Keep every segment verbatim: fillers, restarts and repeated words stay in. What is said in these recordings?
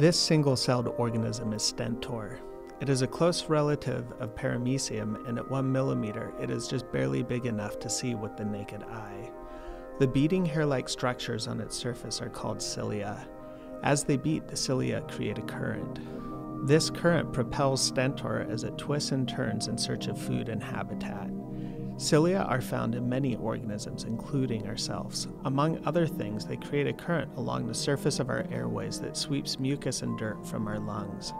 This single-celled organism is stentor. It is a close relative of paramecium, and at one millimeter, it is just barely big enough to see with the naked eye. The beating hair-like structures on its surface are called cilia. As they beat, the cilia create a current. This current propels stentor as it twists and turns in search of food and habitat. Cilia are found in many organisms, including ourselves. Among other things, they create a current along the surface of our airways that sweeps mucus and dirt from our lungs.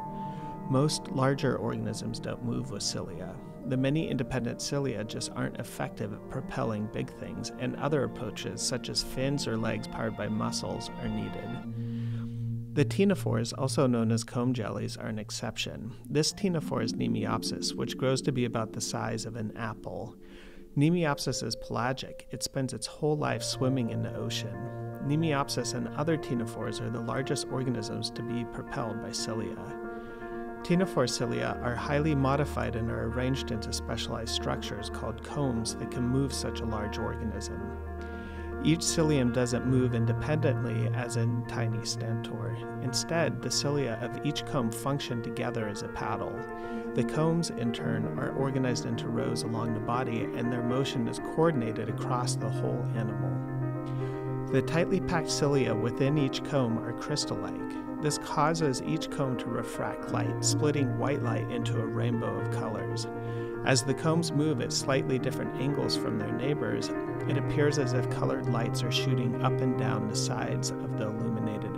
Most larger organisms don't move with cilia. The many independent cilia just aren't effective at propelling big things, and other approaches, such as fins or legs powered by muscles, are needed. The ctenophores, also known as comb jellies, are an exception. This ctenophore is Mnemiopsis, which grows to be about the size of an apple. Mnemiopsis is pelagic. It spends its whole life swimming in the ocean. Mnemiopsis and other ctenophores are the largest organisms to be propelled by cilia. Ctenophore cilia are highly modified and are arranged into specialized structures called combs that can move such a large organism. Each cilium doesn't move independently as in tiny stentor. Instead, the cilia of each comb function together as a paddle. The combs, in turn, are organized into rows along the body, and their motion is coordinated across the whole animal. The tightly packed cilia within each comb are crystal-like. This causes each comb to refract light, splitting white light into a rainbow of colors. As the combs move at slightly different angles from their neighbors, it appears as if colored lights are shooting up and down the sides of the illuminated